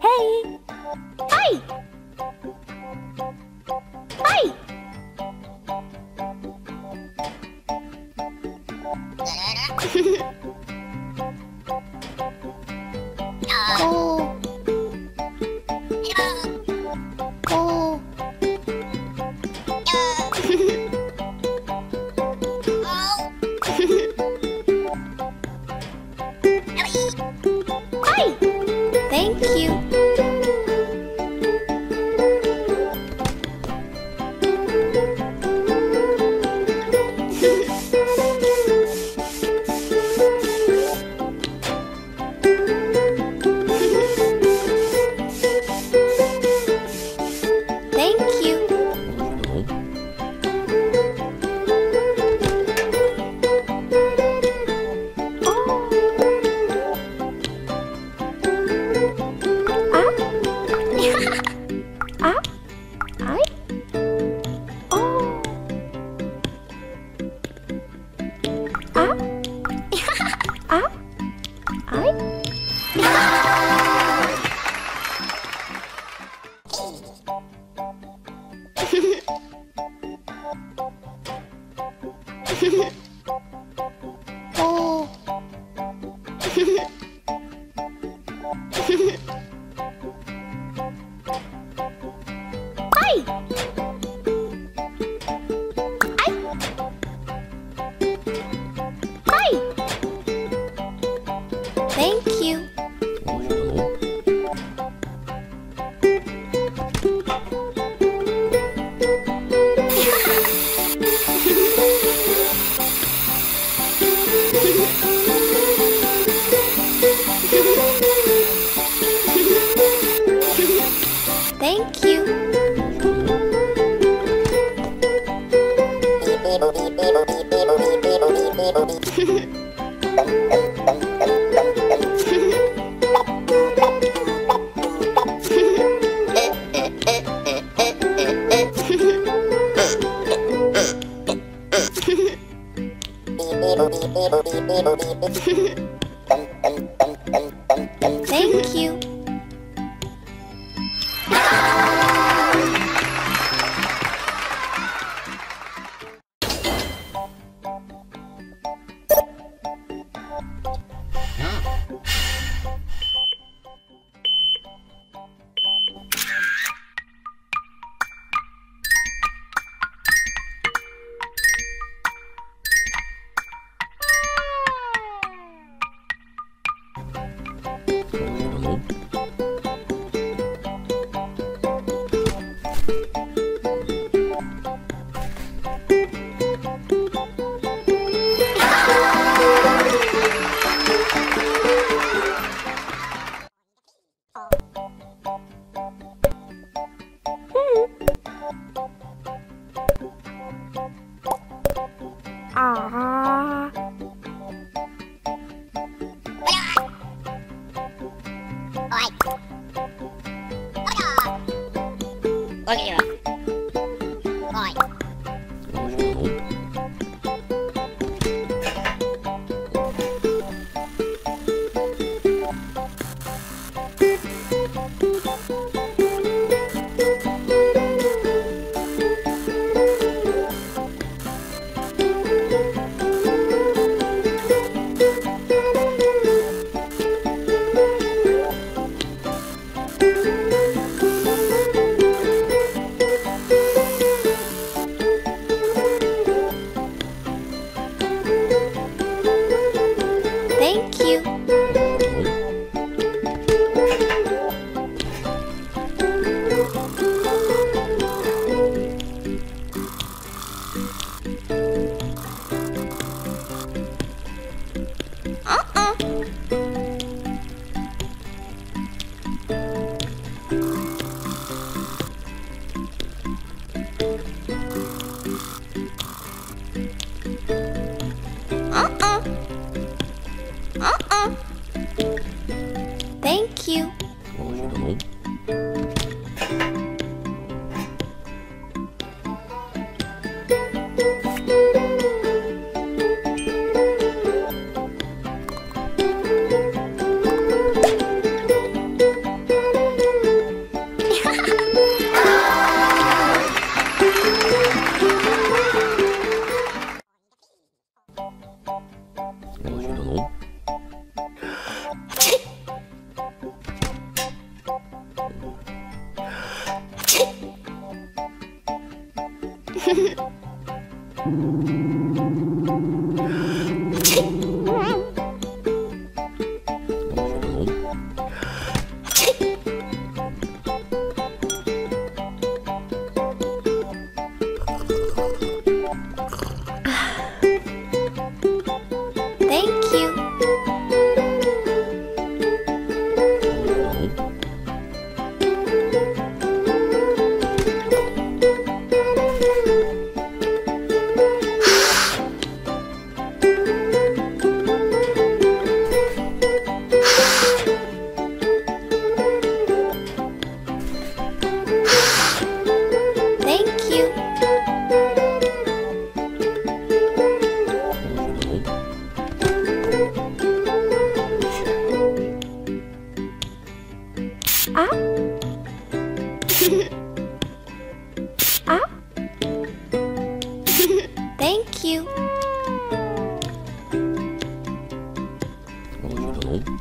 Hey! Hi! Hi! Oh. Oh. Hi! Thank you. Oh. Hi. Hi. Thank you. Thank you. Thank you. Okay. Thank you. Thank you. meal.